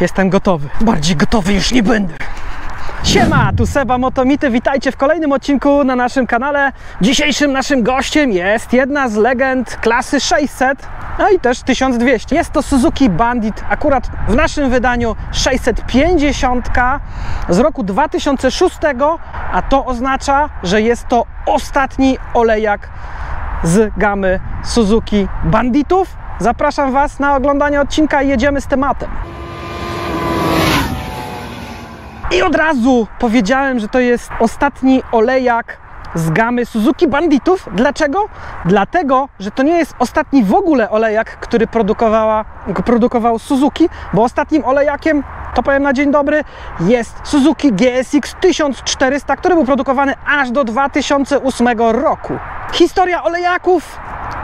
Jestem gotowy. Bardziej gotowy już nie będę. Siema, tu Seba Motomity, witajcie w kolejnym odcinku na naszym kanale. Dzisiejszym naszym gościem jest jedna z legend klasy 600, no i też 1200. Jest to Suzuki Bandit, akurat w naszym wydaniu 650 z roku 2006, a to oznacza, że jest to ostatni olejak z gamy Suzuki Banditów. Zapraszam Was na oglądanie odcinka i jedziemy z tematem. I od razu powiedziałem, że to jest ostatni olejak z gamy Suzuki Banditów. Dlaczego? Dlatego, że to nie jest ostatni w ogóle olejak, który produkował Suzuki, bo ostatnim olejakiem, to powiem na dzień dobry, jest Suzuki GSX 1400, który był produkowany aż do 2008 roku. Historia olejaków.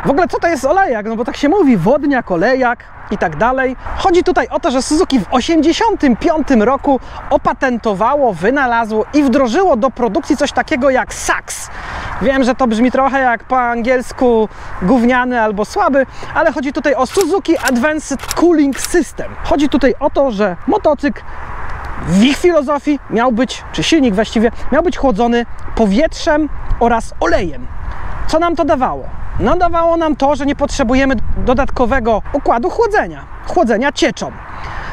W ogóle co to jest olejak? No bo tak się mówi, wodniak, olejak i tak dalej. Chodzi tutaj o to, że Suzuki w 1985 roku opatentowało, wynalazło i wdrożyło do produkcji coś takiego jak SAX. Wiem, że to brzmi trochę jak po angielsku gówniany albo słaby, ale chodzi tutaj o Suzuki Advanced Cooling System. Chodzi tutaj o to, że motocykl w ich filozofii miał być, czy silnik właściwie, miał być chłodzony powietrzem oraz olejem. Co nam to dawało? No dawało nam to, że nie potrzebujemy dodatkowego układu chłodzenia, cieczą.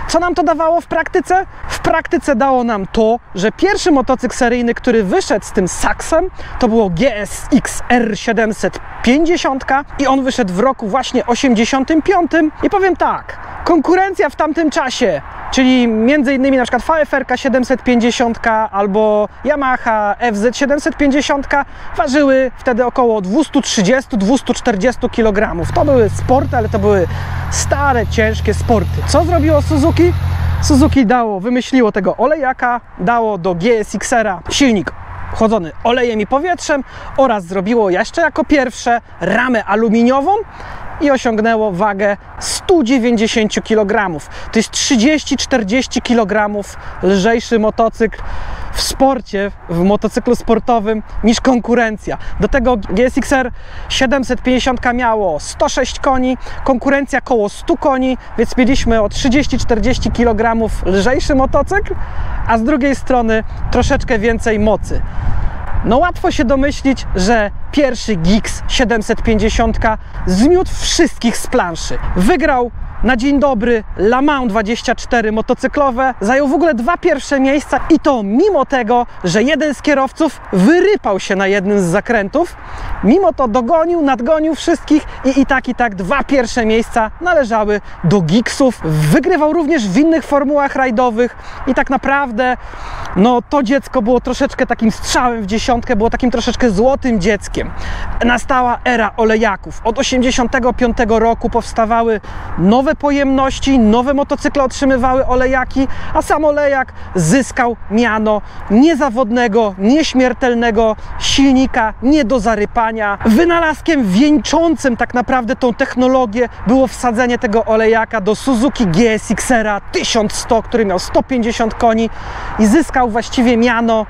Co nam to dawało w praktyce? W praktyce dało nam to, że pierwszy motocykl seryjny, który wyszedł z tym saksem, to było GSX-R750 i on wyszedł w roku właśnie 85. I powiem tak, konkurencja w tamtym czasie, czyli m.in. na przykład VFR 750 albo Yamaha FZ 750 ważyły wtedy około 230-240 kg. To były sporty, ale to były stare, ciężkie sporty. Co zrobiło Suzuki? Suzuki wymyśliło tego olejaka, dało do GSX-era silnik chłodzony olejem i powietrzem oraz zrobiło jeszcze jako pierwsze ramę aluminiową i osiągnęło wagę 190 kg. To jest 30-40 kg lżejszy motocykl w sporcie, w motocyklu sportowym niż konkurencja. Do tego GSX-R 750 miało 106 koni, konkurencja koło 100 koni, więc mieliśmy o 30-40 kg lżejszy motocykl, a z drugiej strony troszeczkę więcej mocy. No łatwo się domyślić, że pierwszy GX 750 zmiótł wszystkich z planszy. Wygrał na dzień dobry La Mans 24 motocyklowe, zajął w ogóle dwa pierwsze miejsca i to mimo tego, że jeden z kierowców wyrypał się na jednym z zakrętów. Mimo to dogonił, nadgonił wszystkich i tak dwa pierwsze miejsca należały do Giksów. Wygrywał również w innych formułach rajdowych i tak naprawdę no to dziecko było troszeczkę takim strzałem w dziesiątkę, było takim troszeczkę złotym dzieckiem. Nastała era olejaków. Od 1985 roku powstawały nowe pojemności, nowe motocykle otrzymywały olejaki, a sam olejak zyskał miano niezawodnego, nieśmiertelnego silnika, nie do zarypania. Wynalazkiem wieńczącym tak naprawdę tą technologię było wsadzenie tego olejaka do Suzuki GSX-R 1100, który miał 150 koni i zyskał właściwie miano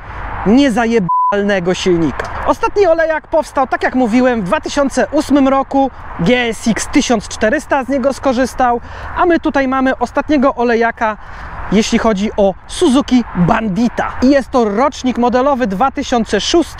niezajebalnego silnika. Ostatni olejak powstał, tak jak mówiłem, w 2008 roku. GSX 1400 z niego skorzystał, a my tutaj mamy ostatniego olejaka, jeśli chodzi o Suzuki Bandita. I jest to rocznik modelowy 2006,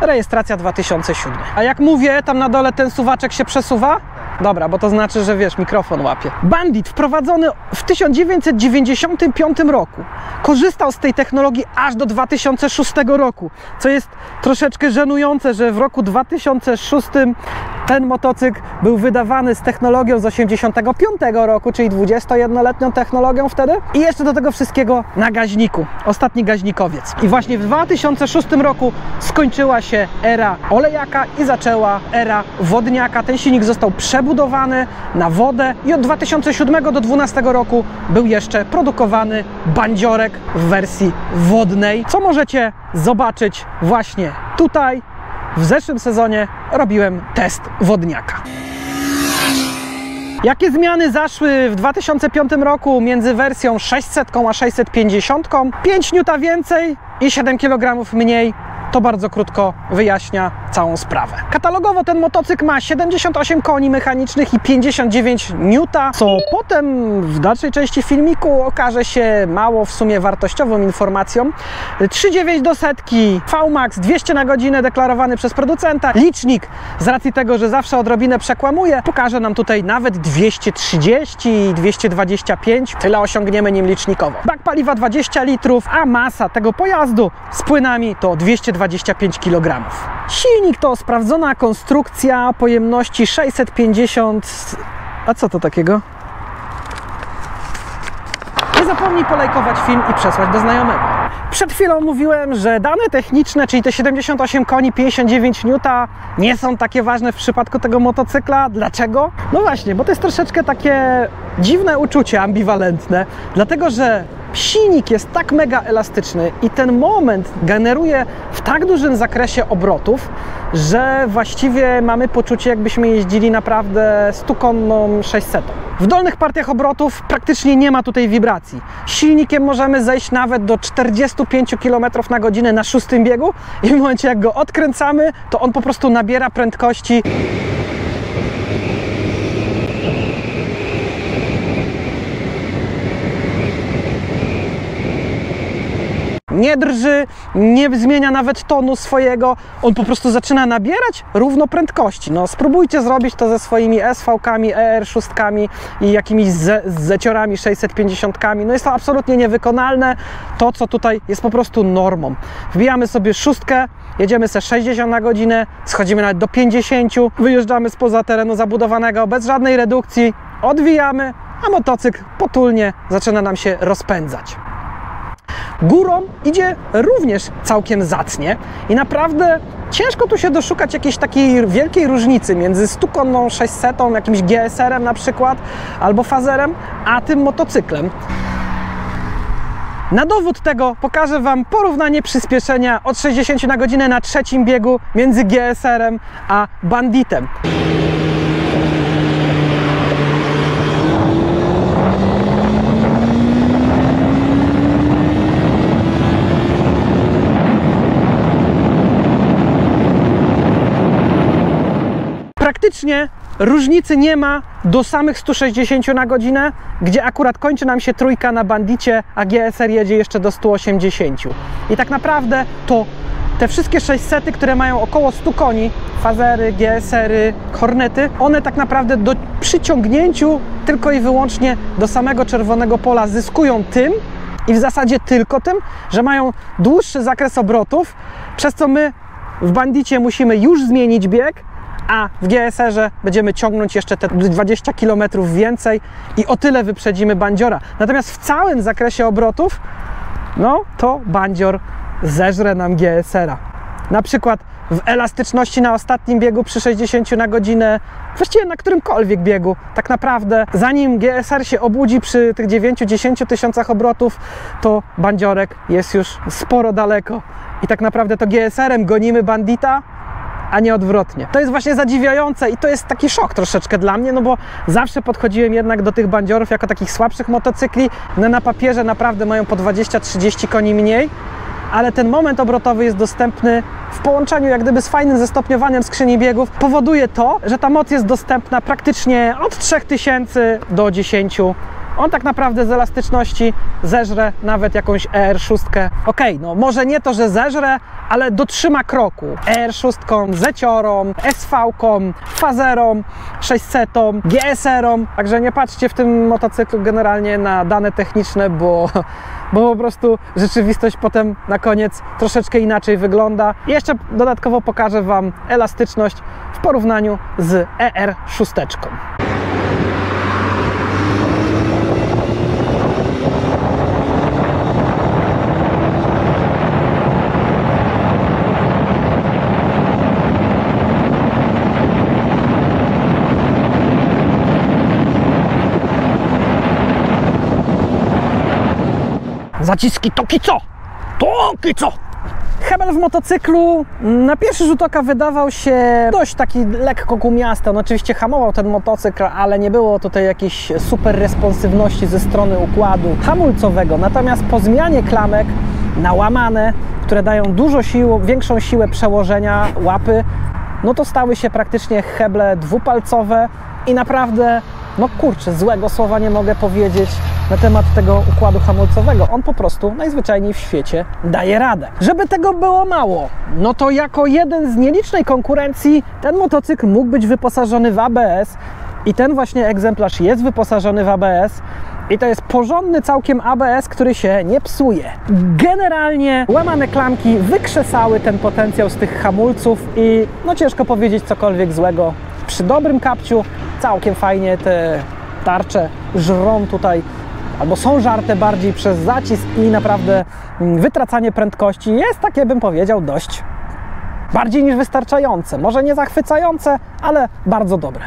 rejestracja 2007. A jak mówię, tam na dole ten suwaczek się przesuwa? Dobra, bo to znaczy, że wiesz, mikrofon łapie. Bandit wprowadzony w 1995 roku. Korzystał z tej technologii aż do 2006 roku, co jest troszeczkę żenujące, że w roku 2006 ten motocykl był wydawany z technologią z 1985 roku, czyli 21-letnią technologią wtedy. I jeszcze do tego wszystkiego na gaźniku. Ostatni gaźnikowiec. I właśnie w 2006 roku skończyła się era olejaka i zaczęła era wodniaka. Ten silnik został przebudowany na wodę i od 2007 do 2012 roku był jeszcze produkowany bandziorek w wersji wodnej, co możecie zobaczyć właśnie tutaj. W zeszłym sezonie robiłem test wodniaka. Jakie zmiany zaszły w 2005 roku między wersją 600 a 650? 5 N więcej i 7 kg mniej to bardzo krótko wyjaśnia całą sprawę. Katalogowo ten motocykl ma 78 koni mechanicznych i 59 N, co potem w dalszej części filmiku okaże się mało w sumie wartościową informacją. 3,9 do setki, Vmax 200 na godzinę deklarowany przez producenta. Licznik, z racji tego, że zawsze odrobinę przekłamuje, pokaże nam tutaj nawet 230 i 225. Tyle osiągniemy nim licznikowo. Bak paliwa 20 litrów, a masa tego pojazdu z płynami to 225 kg. Silnik to sprawdzona konstrukcja pojemności 650... A co to takiego? Nie zapomnij polajkować film i przesłać do znajomego. Przed chwilą mówiłem, że dane techniczne, czyli te 78 koni, 59 N, nie są takie ważne w przypadku tego motocykla. Dlaczego? No właśnie, bo to jest troszeczkę takie dziwne uczucie ambiwalentne, dlatego że silnik jest tak mega elastyczny i ten moment generuje w tak dużym zakresie obrotów, że właściwie mamy poczucie, jakbyśmy jeździli naprawdę 100-konną 600. W dolnych partiach obrotów praktycznie nie ma tutaj wibracji. Silnikiem możemy zejść nawet do 45 km na godzinę na szóstym biegu i w momencie, jak go odkręcamy, to on po prostu nabiera prędkości. Nie drży, nie zmienia nawet tonu swojego, on po prostu zaczyna nabierać równo prędkości. No spróbujcie zrobić to ze swoimi SV-kami, ER6-kami i jakimiś zeciorami 650-kami. No jest to absolutnie niewykonalne, to co tutaj jest po prostu normą. Wbijamy sobie szóstkę, jedziemy sobie 60 na godzinę, schodzimy nawet do 50, wyjeżdżamy spoza terenu zabudowanego bez żadnej redukcji, odwijamy, a motocykl potulnie zaczyna nam się rozpędzać. Górą idzie również całkiem zacnie i naprawdę ciężko tu się doszukać jakiejś takiej wielkiej różnicy między 100-konną 600, jakimś GSR-em na przykład, albo Fazerem, a tym motocyklem. Na dowód tego pokażę Wam porównanie przyspieszenia od 60 na godzinę na trzecim biegu między GSR-em a Banditem. Praktycznie różnicy nie ma do samych 160 na godzinę, gdzie akurat kończy nam się trójka na Bandicie, a GSR jedzie jeszcze do 180. I tak naprawdę to te wszystkie 600, które mają około 100 koni, Fazery, GSR-y, Hornety, one tak naprawdę do przyciągnięciu tylko i wyłącznie do samego czerwonego pola zyskują tym, i w zasadzie tylko tym, że mają dłuższy zakres obrotów, przez co my w Bandicie musimy już zmienić bieg, a w GSR-ze będziemy ciągnąć jeszcze te 20 km więcej i o tyle wyprzedzimy Bandziora. Natomiast w całym zakresie obrotów, no to Bandzior zeżre nam GSR-a. Na przykład w elastyczności na ostatnim biegu przy 60 na godzinę, właściwie na którymkolwiek biegu, tak naprawdę zanim GSR się obudzi przy tych 9-10 tysiącach obrotów, to Bandziorek jest już sporo daleko i tak naprawdę to GSR-em gonimy Bandita, a nie odwrotnie. To jest właśnie zadziwiające i to jest taki szok troszeczkę dla mnie, no bo zawsze podchodziłem jednak do tych Bandziorów jako takich słabszych motocykli. No na papierze naprawdę mają po 20-30 koni mniej, ale ten moment obrotowy jest dostępny w połączeniu jak gdyby z fajnym zestopniowaniem skrzyni biegów. Powoduje to, że ta moc jest dostępna praktycznie od 3000 do 10. On tak naprawdę z elastyczności zeżre nawet jakąś ER6. Okej, no może nie to, że zeżre, ale dotrzyma kroku. ER6, Zeciorą, SV-ką, Fazerą, 600-tą, GSR-ą. Także nie patrzcie w tym motocyklu generalnie na dane techniczne, bo po prostu rzeczywistość potem na koniec troszeczkę inaczej wygląda. I jeszcze dodatkowo pokażę Wam elastyczność w porównaniu z ER6. Zaciski toki co? Toki co? Hebel w motocyklu na pierwszy rzut oka wydawał się dość taki lekko gumiasty. On oczywiście hamował ten motocykl, ale nie było tutaj jakiejś super responsywności ze strony układu hamulcowego. Natomiast po zmianie klamek nałamane, które dają dużo siły, większą siłę przełożenia łapy, no to stały się praktycznie heble dwupalcowe i naprawdę, no kurczę, złego słowa nie mogę powiedzieć na temat tego układu hamulcowego. On po prostu najzwyczajniej w świecie daje radę. Żeby tego było mało, no to jako jeden z nielicznej konkurencji ten motocykl mógł być wyposażony w ABS i ten właśnie egzemplarz jest wyposażony w ABS. I to jest porządny całkiem ABS, który się nie psuje. Generalnie łamane klamki wykrzesały ten potencjał z tych hamulców i no ciężko powiedzieć cokolwiek złego. Przy dobrym kapciu całkiem fajnie te tarcze żrą tutaj, albo są żarte bardziej przez zacisk i naprawdę wytracanie prędkości jest takie, bym powiedział, dość bardziej niż wystarczające. Może nie zachwycające, ale bardzo dobre.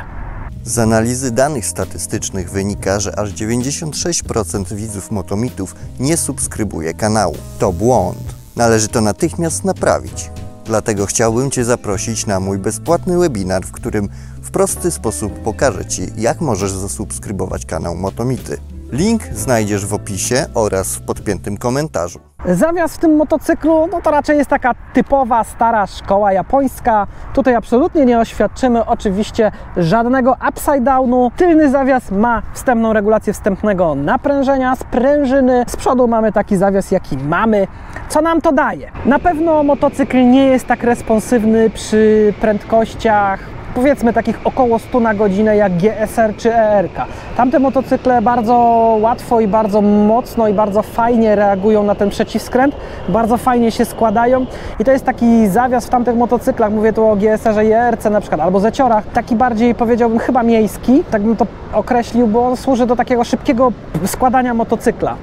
Z analizy danych statystycznych wynika, że aż 96% widzów Motomitów nie subskrybuje kanału. To błąd. Należy to natychmiast naprawić. Dlatego chciałbym Cię zaprosić na mój bezpłatny webinar, w którym w prosty sposób pokażę Ci, jak możesz zasubskrybować kanał Motomity. Link znajdziesz w opisie oraz w podpiętym komentarzu. Zamiast w tym motocyklu, no to raczej jest taka typowa, stara szkoła japońska. Tutaj absolutnie nie oświadczymy oczywiście żadnego upside-downu. Tylny zawias ma wstępną regulację wstępnego naprężenia, sprężyny. Z przodu mamy taki zawias, jaki mamy. Co nam to daje? Na pewno motocykl nie jest tak responsywny przy prędkościach, powiedzmy takich około 100 na godzinę jak GSR czy ER-ka. Tamte motocykle bardzo łatwo i bardzo mocno i bardzo fajnie reagują na ten przeciwskręt, bardzo fajnie się składają i to jest taki zawias w tamtych motocyklach, mówię tu o GSR-ze i ER-ce na przykład, albo zeciorach, taki bardziej powiedziałbym chyba miejski, tak bym to określił, bo on służy do takiego szybkiego składania motocykla.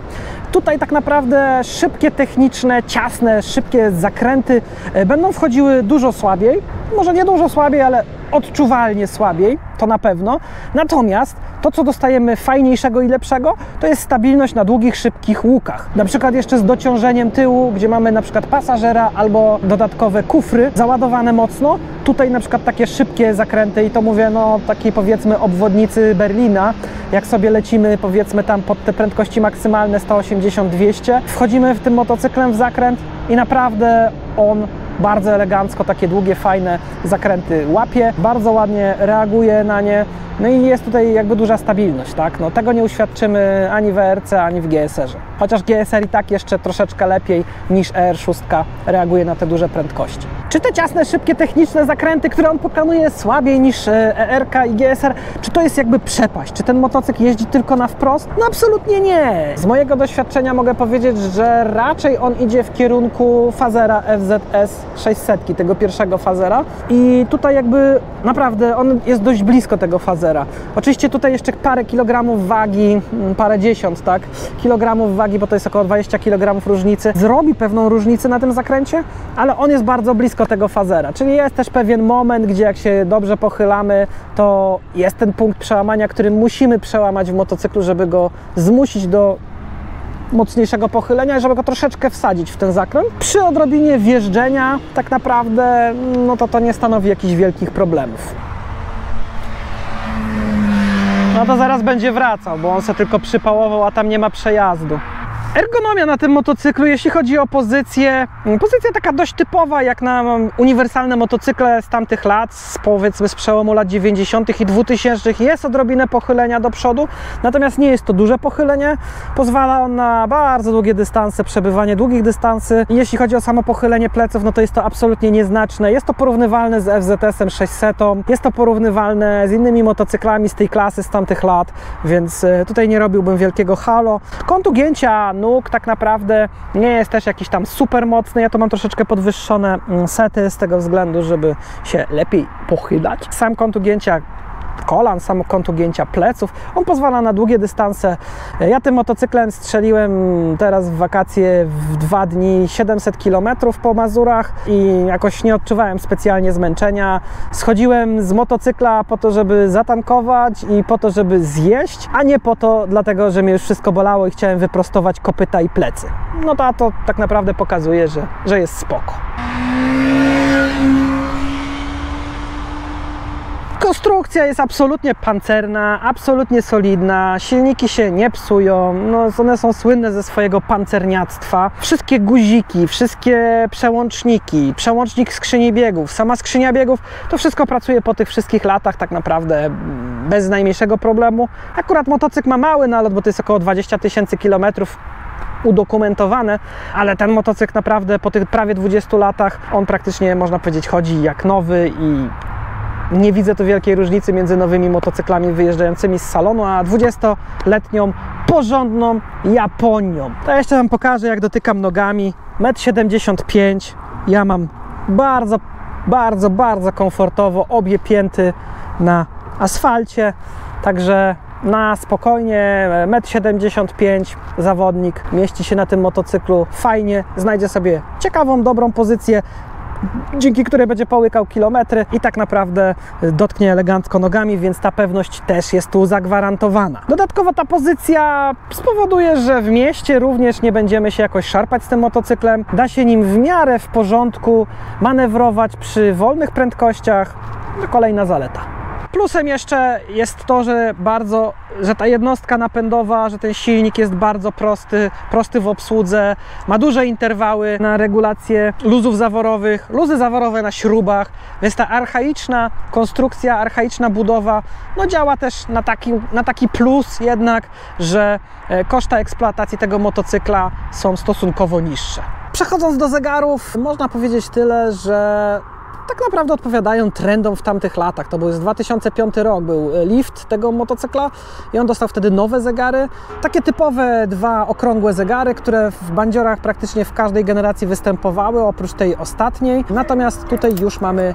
Tutaj tak naprawdę szybkie, techniczne, ciasne, szybkie zakręty będą wchodziły dużo słabiej, może nie dużo słabiej, ale odczuwalnie słabiej, to na pewno. Natomiast to, co dostajemy fajniejszego i lepszego, to jest stabilność na długich, szybkich łukach. Na przykład jeszcze z dociążeniem tyłu, gdzie mamy na przykład pasażera albo dodatkowe kufry załadowane mocno. Tutaj na przykład takie szybkie zakręty i to mówię, no takiej powiedzmy obwodnicy Berlina, jak sobie lecimy powiedzmy tam pod te prędkości maksymalne 180-200, wchodzimy w tym motocyklem w zakręt i naprawdę on bardzo elegancko takie długie, fajne zakręty łapie, bardzo ładnie reaguje na nie, no i jest tutaj jakby duża stabilność, tak? No, tego nie uświadczymy ani w ER-ce, ani w GSR-ze. Chociaż GSR i tak jeszcze troszeczkę lepiej niż ER6 reaguje na te duże prędkości. Czy te ciasne, szybkie, techniczne zakręty, które on pokonuje słabiej niż ER-ka i GSR, czy to jest jakby przepaść? Czy ten motocykl jeździ tylko na wprost? No absolutnie nie! Z mojego doświadczenia mogę powiedzieć, że raczej on idzie w kierunku Fazera FZS 600, tego pierwszego Fazera i tutaj jakby naprawdę on jest dość blisko tego Fazera. Oczywiście tutaj jeszcze parę kilogramów wagi, parę dziesiąt, tak? Kilogramów wagi, bo to jest około 20 kg różnicy. Zrobi pewną różnicę na tym zakręcie, ale on jest bardzo blisko tego Fazera, czyli jest też pewien moment, gdzie jak się dobrze pochylamy, to jest ten punkt przełamania, który musimy przełamać w motocyklu, żeby go zmusić do mocniejszego pochylenia, żeby go troszeczkę wsadzić w ten zakręt. Przy odrobinie wjeżdżenia tak naprawdę no to nie stanowi jakichś wielkich problemów. No to zaraz będzie wracał, bo on se tylko przypałował, a tam nie ma przejazdu. Ergonomia na tym motocyklu, jeśli chodzi o pozycję, pozycja taka dość typowa jak na uniwersalne motocykle z tamtych lat, powiedzmy z przełomu lat 90. i 2000. Jest odrobinę pochylenia do przodu, natomiast nie jest to duże pochylenie. Pozwala on na bardzo długie dystanse, przebywanie długich dystansy. Jeśli chodzi o samo pochylenie pleców, no to jest to absolutnie nieznaczne. Jest to porównywalne z FZS-em 600, jest to porównywalne z innymi motocyklami z tej klasy z tamtych lat, więc tutaj nie robiłbym wielkiego halo. Kąt ugięcia nóg tak naprawdę nie jest też jakiś tam super mocny. Ja to mam troszeczkę podwyższone sety z tego względu, żeby się lepiej pochylać. Sam kąt ugięcia kolan, sam kąt ugięcia pleców, on pozwala na długie dystanse. Ja tym motocyklem strzeliłem teraz w wakacje w 2 dni 700 km po Mazurach i jakoś nie odczuwałem specjalnie zmęczenia. Schodziłem z motocykla po to, żeby zatankować i po to, żeby zjeść, a nie po to, dlatego, że mnie już wszystko bolało i chciałem wyprostować kopyta i plecy. No to tak naprawdę pokazuje, że jest spoko. Konstrukcja jest absolutnie pancerna, absolutnie solidna, silniki się nie psują, no one są słynne ze swojego pancerniactwa. Wszystkie guziki, wszystkie przełączniki, przełącznik skrzyni biegów, sama skrzynia biegów, to wszystko pracuje po tych wszystkich latach tak naprawdę bez najmniejszego problemu. Akurat motocykl ma mały nalot, bo to jest około 20 000 kilometrów udokumentowane, ale ten motocykl naprawdę po tych prawie 20 latach on praktycznie, można powiedzieć, chodzi jak nowy i nie widzę tu wielkiej różnicy między nowymi motocyklami wyjeżdżającymi z salonu, a 20-letnią, porządną Japonią. To jeszcze Wam pokażę, jak dotykam nogami. 1,75 m. Ja mam bardzo komfortowo obie pięty na asfalcie, także na spokojnie 1,75 m zawodnik mieści się na tym motocyklu fajnie, znajdzie sobie ciekawą, dobrą pozycję, dzięki której będzie połykał kilometry i tak naprawdę dotknie elegancko nogami, więc ta pewność też jest tu zagwarantowana. Dodatkowo ta pozycja spowoduje, że w mieście również nie będziemy się jakoś szarpać z tym motocyklem. Da się nim w miarę w porządku manewrować przy wolnych prędkościach. To kolejna zaleta. Plusem jeszcze jest to, że ta jednostka napędowa, że ten silnik jest bardzo prosty w obsłudze, ma duże interwały na regulację luzów zaworowych, luzy zaworowe na śrubach, więc ta archaiczna konstrukcja, archaiczna budowa, no działa też na taki plus jednak, że koszta eksploatacji tego motocykla są stosunkowo niższe. Przechodząc do zegarów, można powiedzieć tyle, że tak naprawdę odpowiadają trendom w tamtych latach. To był 2005 rok, był lift tego motocykla i on dostał wtedy nowe zegary. Takie typowe dwa okrągłe zegary, które w bandziorach praktycznie w każdej generacji występowały, oprócz tej ostatniej. Natomiast tutaj już mamy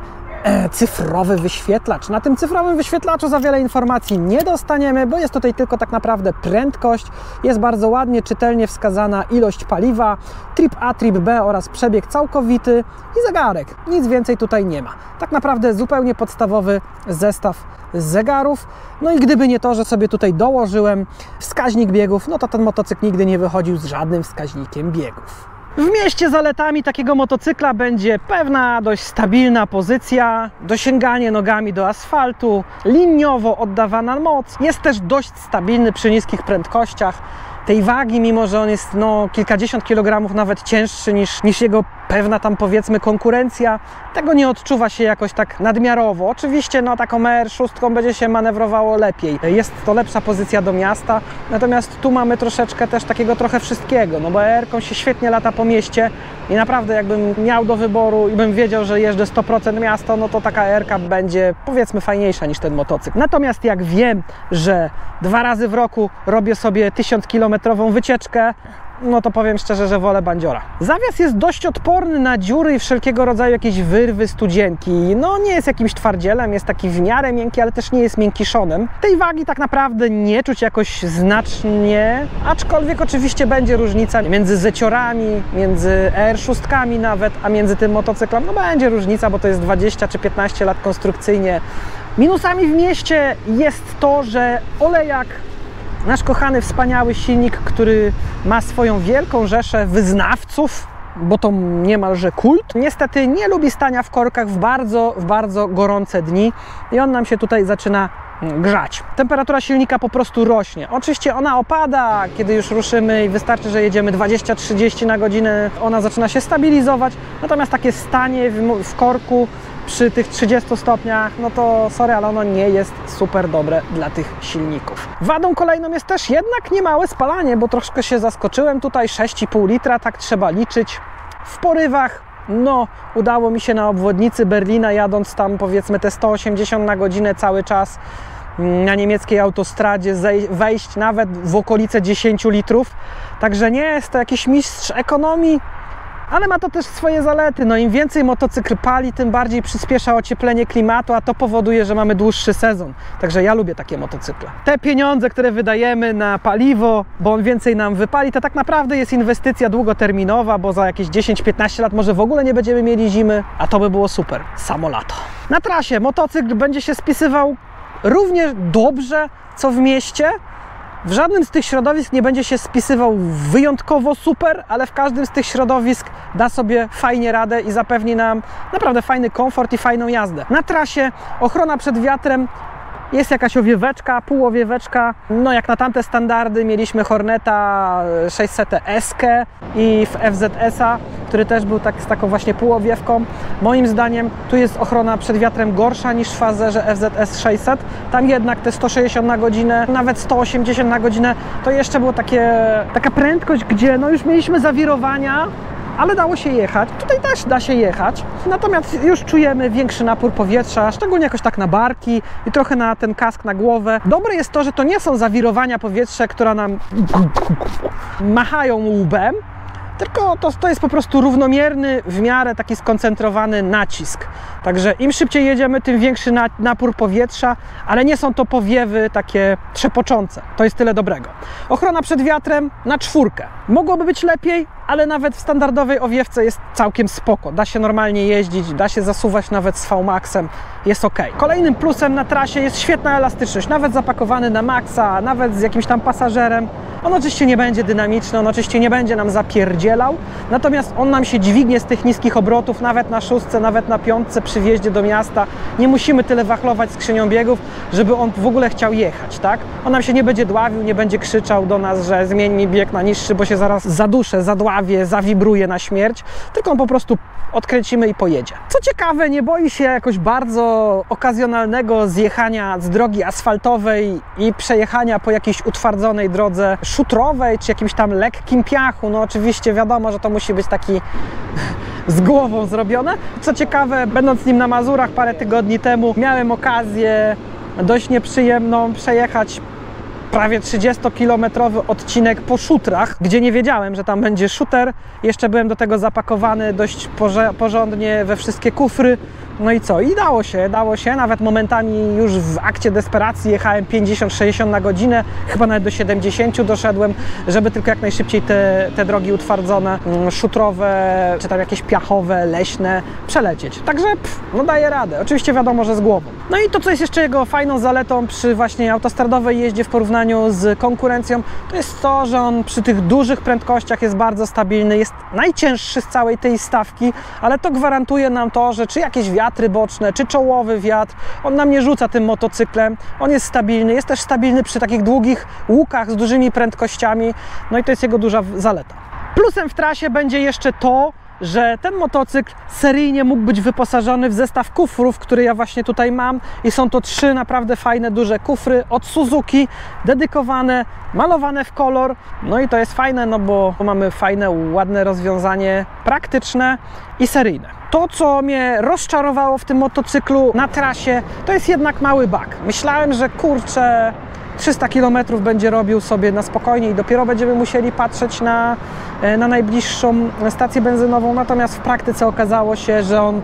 cyfrowy wyświetlacz. Na tym cyfrowym wyświetlaczu za wiele informacji nie dostaniemy, bo jest tutaj tylko tak naprawdę prędkość. Jest bardzo ładnie, czytelnie wskazana ilość paliwa, trip A, trip B oraz przebieg całkowity i zegarek. Nic więcej tutaj nie ma. Tak naprawdę zupełnie podstawowy zestaw zegarów. No i gdyby nie to, że sobie tutaj dołożyłem wskaźnik biegów, no to ten motocykl nigdy nie wychodził z żadnym wskaźnikiem biegów. W mieście zaletami takiego motocykla będzie pewna, dość stabilna pozycja, dosięganie nogami do asfaltu, liniowo oddawana moc. Jest też dość stabilny przy niskich prędkościach. Tej wagi, mimo że on jest no, kilkadziesiąt kilogramów nawet cięższy niż jego pewna tam powiedzmy konkurencja, tego nie odczuwa się jakoś tak nadmiarowo. Oczywiście no, taką ER6 będzie się manewrowało lepiej. Jest to lepsza pozycja do miasta, natomiast tu mamy troszeczkę też takiego trochę wszystkiego, no bo ER-ką się świetnie lata po mieście i naprawdę jakbym miał do wyboru i bym wiedział, że jeżdżę 100% miasto, no to taka ER-ka będzie powiedzmy fajniejsza niż ten motocykl. Natomiast jak wiem, że 2 razy w roku robię sobie 1000 km wycieczkę, no to powiem szczerze, że wolę bandziora. Zawias jest dość odporny na dziury i wszelkiego rodzaju jakieś wyrwy, studzienki. No nie jest jakimś twardzielem, jest taki w miarę miękki, ale też nie jest miękkiszonem. Tej wagi tak naprawdę nie czuć jakoś znacznie, aczkolwiek oczywiście będzie różnica między zeciorami, między ER6 nawet, a między tym motocyklem. No będzie różnica, bo to jest 20 czy 15 lat konstrukcyjnie. Minusami w mieście jest to, że olejak, nasz kochany, wspaniały silnik, który ma swoją wielką rzeszę wyznawców, bo to niemalże kult, niestety nie lubi stania w korkach w bardzo gorące dni i on nam się tutaj zaczyna grzać. Temperatura silnika po prostu rośnie. Oczywiście ona opada, kiedy już ruszymy i wystarczy, że jedziemy 20-30 na godzinę, ona zaczyna się stabilizować, natomiast takie stanie w korku przy tych 30 stopniach, no to sorry, ale ono nie jest super dobre dla tych silników. Wadą kolejną jest też jednak niemałe spalanie, bo troszkę się zaskoczyłem tutaj, 6,5 litra, tak trzeba liczyć w porywach. No, udało mi się na obwodnicy Berlina, jadąc tam powiedzmy te 180 na godzinę cały czas na niemieckiej autostradzie, wejść nawet w okolice 10 litrów, także nie jest to jakiś mistrz ekonomii, ale ma to też swoje zalety. No im więcej motocykl pali, tym bardziej przyspiesza ocieplenie klimatu, a to powoduje, że mamy dłuższy sezon. Także ja lubię takie motocykle. Te pieniądze, które wydajemy na paliwo, bo on więcej nam wypali, to tak naprawdę jest inwestycja długoterminowa, bo za jakieś 10-15 lat może w ogóle nie będziemy mieli zimy, a to by było super. Samo lato. Na trasie motocykl będzie się spisywał równie dobrze, co w mieście, W żadnym z tych środowisk nie będzie się spisywał wyjątkowo super, ale w każdym z tych środowisk da sobie fajnie radę i zapewni nam naprawdę fajny komfort i fajną jazdę. Na trasie ochrona przed wiatrem jest jakaś owieweczka, półowieweczka. No jak na tamte standardy mieliśmy Horneta 600S-kę i FZS-a, który też był tak, z taką właśnie półowiewką. Moim zdaniem tu jest ochrona przed wiatrem gorsza niż w Fazerze FZS 600. Tam jednak te 160 na godzinę, nawet 180 na godzinę to jeszcze była taka prędkość, gdzie no już mieliśmy zawirowania, ale dało się jechać. Tutaj też da się jechać, natomiast już czujemy większy napór powietrza, szczególnie jakoś tak na barki i trochę na ten kask, na głowę. Dobre jest to, że to nie są zawirowania powietrza, które nam machają łbem, tylko to jest po prostu równomierny, w miarę taki skoncentrowany nacisk. Także im szybciej jedziemy, tym większy napór powietrza, ale nie są to powiewy takie trzepoczące. To jest tyle dobrego. Ochrona przed wiatrem na 4. Mogłoby być lepiej, ale nawet w standardowej owiewce jest całkiem spoko. Da się normalnie jeździć, da się zasuwać nawet z V-Maxem, jest ok. Kolejnym plusem na trasie jest świetna elastyczność, nawet zapakowany na maksa, nawet z jakimś tam pasażerem. On oczywiście nie będzie dynamiczny, on oczywiście nie będzie nam zapierdzielał, natomiast on nam się dźwignie z tych niskich obrotów, nawet na 6, nawet na 5 przy wjeździe do miasta. Nie musimy tyle wachlować skrzynią biegów, żeby on w ogóle chciał jechać, tak? On nam się nie będzie dławił, nie będzie krzyczał do nas, że zmień mi bieg na niższy, bo się zaraz zaduszę, zadławię, zawibruje na śmierć, tylko on po prostu odkręcimy i pojedzie. Co ciekawe, nie boi się jakoś bardzo okazjonalnego zjechania z drogi asfaltowej i przejechania po jakiejś utwardzonej drodze szutrowej czy jakimś tam lekkim piachu. No oczywiście wiadomo, że to musi być taki z głową zrobione. Co ciekawe, będąc z nim na Mazurach parę tygodni temu, miałem okazję dość nieprzyjemną przejechać prawie 30-kilometrowy odcinek po szutrach, gdzie nie wiedziałem, że tam będzie szuter. Jeszcze byłem do tego zapakowany dość porządnie we wszystkie kufry. No i co? I dało się. Nawet momentami już w akcie desperacji jechałem 50-60 na godzinę. Chyba nawet do 70 doszedłem, żeby tylko jak najszybciej te drogi utwardzone, szutrowe, czy tam jakieś piachowe, leśne przelecieć. Także no daje radę. Oczywiście wiadomo, że z głową. No i to, co jest jeszcze jego fajną zaletą przy właśnie autostradowej jeździe w porównaniu z konkurencją, to jest to, że on przy tych dużych prędkościach jest bardzo stabilny, jest najcięższy z całej tej stawki, ale to gwarantuje nam to, że czy jakieś wiatry boczne, czy czołowy wiatr, on nam nie rzuca tym motocyklem, on jest stabilny, jest też stabilny przy takich długich łukach z dużymi prędkościami, no i to jest jego duża zaleta. Plusem w trasie będzie jeszcze to, że ten motocykl seryjnie mógł być wyposażony w zestaw kufrów, który ja właśnie tutaj mam, i są to 3 naprawdę fajne, duże kufry od Suzuki, dedykowane, malowane w kolor. No i to jest fajne, no bo mamy fajne, ładne rozwiązanie, praktyczne i seryjne. To, co mnie rozczarowało w tym motocyklu na trasie, to jest jednak mały bak. Myślałem, że kurczę, 300 km będzie robił sobie na spokojnie i dopiero będziemy musieli patrzeć na najbliższą stację benzynową, natomiast w praktyce okazało się, że on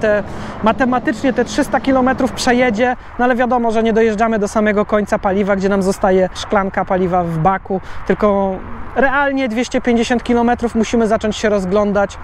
matematycznie te 300 km przejedzie, no ale wiadomo, że nie dojeżdżamy do samego końca paliwa, gdzie nam zostaje szklanka paliwa w baku, tylko realnie 250 km musimy zacząć się rozglądać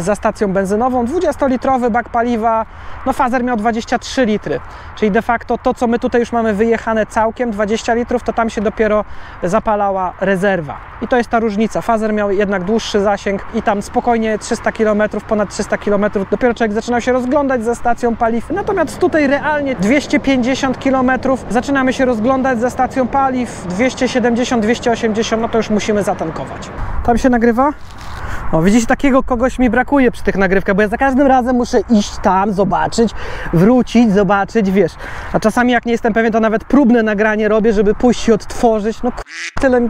za stacją benzynową. 20-litrowy bak paliwa, no Fazer miał 23 litry, czyli de facto to, co my tutaj już mamy wyjechane całkiem, 20 litrów, to tam się dopiero zapalała rezerwa. I to jest ta różnica. Fazer miał jednak dłuższy zasięg i tam spokojnie 300 km, ponad 300 km, dopiero człowiek zaczynał się rozglądać za stacją paliw. Natomiast tutaj realnie 250 km zaczynamy się rozglądać za stacją paliw, 270, 280, no to już musimy zatankować. Tam się nagrywa? No widzicie, takiego kogoś mi brakuje przy tych nagrywkach, bo ja za każdym razem muszę iść tam, zobaczyć, wrócić, zobaczyć, wiesz. A czasami jak nie jestem pewien, to nawet próbne nagranie robię, żeby pójść i odtworzyć. No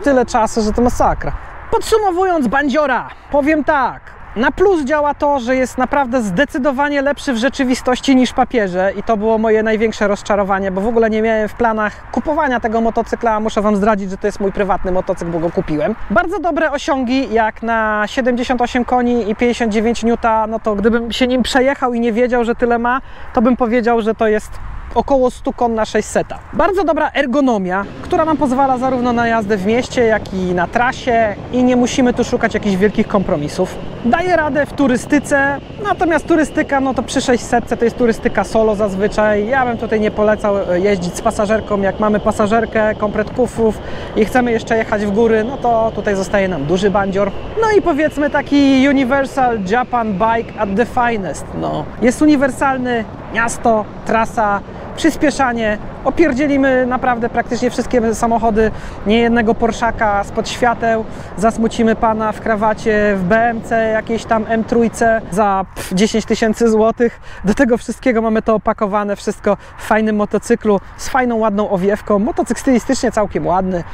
tyle czasu, że to masakra. Podsumowując, bandziora, powiem tak. Na plus działa to, że jest naprawdę zdecydowanie lepszy w rzeczywistości niż papierze i to było moje największe rozczarowanie, bo w ogóle nie miałem w planach kupowania tego motocykla, a muszę wam zdradzić, że to jest mój prywatny motocykl, bo go kupiłem. Bardzo dobre osiągi, jak na 78 koni i 59 N, no to gdybym się nim przejechał i nie wiedział, że tyle ma, to bym powiedział, że to jest około 100 kon na 600. Bardzo dobra ergonomia, która nam pozwala zarówno na jazdę w mieście, jak i na trasie i nie musimy tu szukać jakichś wielkich kompromisów. Daje radę w turystyce, natomiast turystyka, no to przy 600 to jest turystyka solo zazwyczaj. Ja bym tutaj nie polecał jeździć z pasażerką. Jak mamy pasażerkę, komplet kufrów i chcemy jeszcze jechać w góry, no to tutaj zostaje nam duży bandzior. No i powiedzmy taki Universal Japan Bike at the finest. No, jest uniwersalny, miasto, trasa, przyspieszanie. Opierdzielimy naprawdę praktycznie wszystkie samochody, nie jednego Porszaka spod świateł. Zasmucimy pana w krawacie, w BMC, jakiejś tam M3 za 10 000 złotych. Do tego wszystkiego mamy to opakowane, wszystko w fajnym motocyklu, z fajną, ładną owiewką. Motocykl stylistycznie całkiem ładny.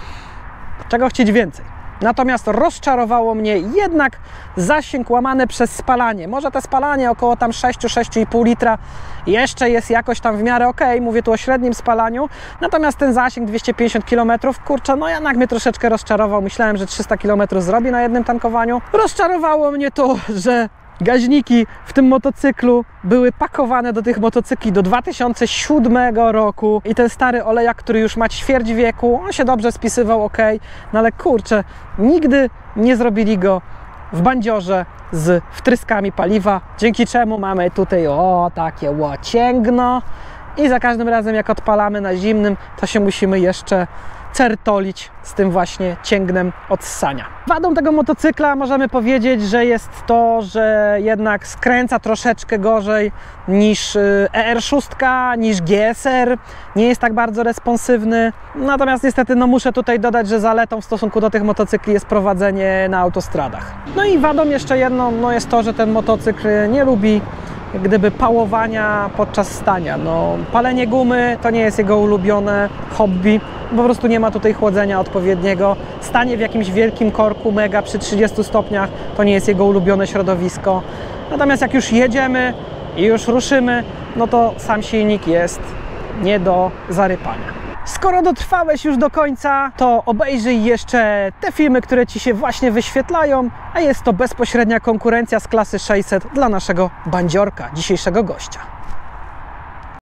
Czego chcieć więcej? Natomiast rozczarowało mnie jednak zasięg łamany przez spalanie. Może te spalanie około tam 6-6,5 litra jeszcze jest jakoś tam w miarę ok, mówię tu o średnim spalaniu. Natomiast ten zasięg 250 km, kurczę, no jednak mnie troszeczkę rozczarował. Myślałem, że 300 km zrobi na jednym tankowaniu. Rozczarowało mnie to, że gaźniki w tym motocyklu były pakowane do tych motocykli do 2007 roku i ten stary olejak, który już ma ćwierć wieku, on się dobrze spisywał, ok, no ale kurczę, nigdy nie zrobili go w bandziorze z wtryskami paliwa, dzięki czemu mamy tutaj takie łocięgno i za każdym razem jak odpalamy na zimnym, to się musimy jeszcze certolić z tym właśnie cięgnem od ssania. Wadą tego motocykla możemy powiedzieć, że jest to, że jednak skręca troszeczkę gorzej niż ER6, niż GSR, nie jest tak bardzo responsywny. Natomiast niestety no muszę tutaj dodać, że zaletą w stosunku do tych motocykli jest prowadzenie na autostradach. No i wadą jeszcze jedną jest to, że ten motocykl nie lubi pałowania podczas stania. No, palenie gumy to nie jest jego ulubione hobby, po prostu nie ma tutaj chłodzenia odpowiedniego. Stanie w jakimś wielkim korku mega przy 30 stopniach to nie jest jego ulubione środowisko. Natomiast jak już jedziemy i już ruszymy, no to sam silnik jest nie do zarypania. Skoro dotrwałeś już do końca, to obejrzyj jeszcze te filmy, które Ci się właśnie wyświetlają, a jest to bezpośrednia konkurencja z klasy 600 dla naszego bandziorka, dzisiejszego gościa.